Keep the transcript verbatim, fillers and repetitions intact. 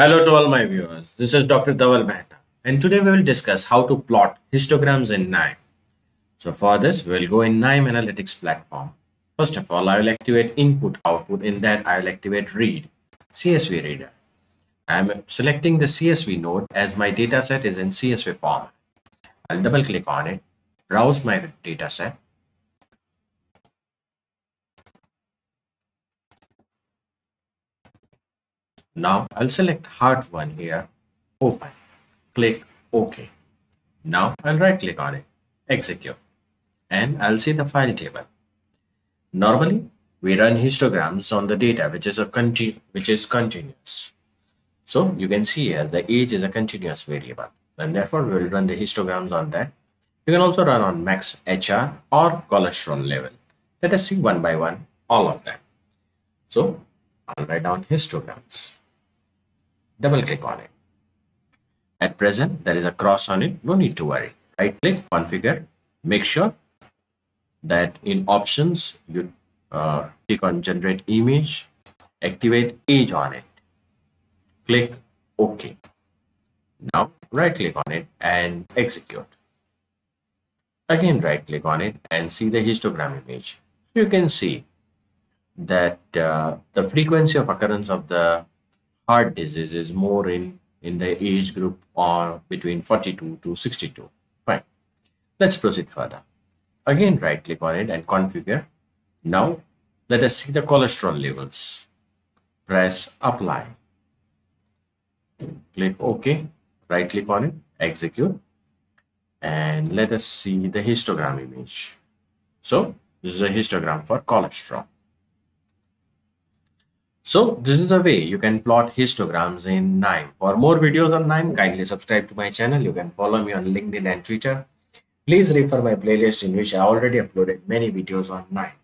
Hello to all my viewers, this is Doctor Dhaval Maheta and today we will discuss how to plot histograms in KNIME. So for this, we will go in KNIME Analytics platform. First of all, I will activate input output. In that, I will activate read, C S V reader. I am selecting the C S V node as my data set is in C S V format. I will double click on it, browse my data set. Now I'll select hard one here, open, click OK. Now I'll right click on it, execute, and I'll see the file table. Normally we run histograms on the data which is a continu which is continuous. So you can see here the age is a continuous variable and therefore we will run the histograms on that. You can also run on max H R or cholesterol level. Let us see one by one all of that. So I'll write down histograms. Double click on it. At present, there is a cross on it. No need to worry. Right click, configure. Make sure that in options, you uh, click on generate image, activate age on it. Click OK. Now, right click on it and execute. Again, right click on it and see the histogram image. You can see that uh, the frequency of occurrence of the heart disease is more in in the age group or between forty-two to sixty-two. Fine, let's proceed further. Again, right click on it and configure. Now let us see the cholesterol levels. Press apply, click OK, right click on it, execute, and let us see the histogram image. So this is a histogram for cholesterol. So this is the way you can plot histograms in KNIME. For more videos on KNIME, kindly subscribe to my channel. You can follow me on LinkedIn and Twitter. Please refer my playlist in which I already uploaded many videos on KNIME.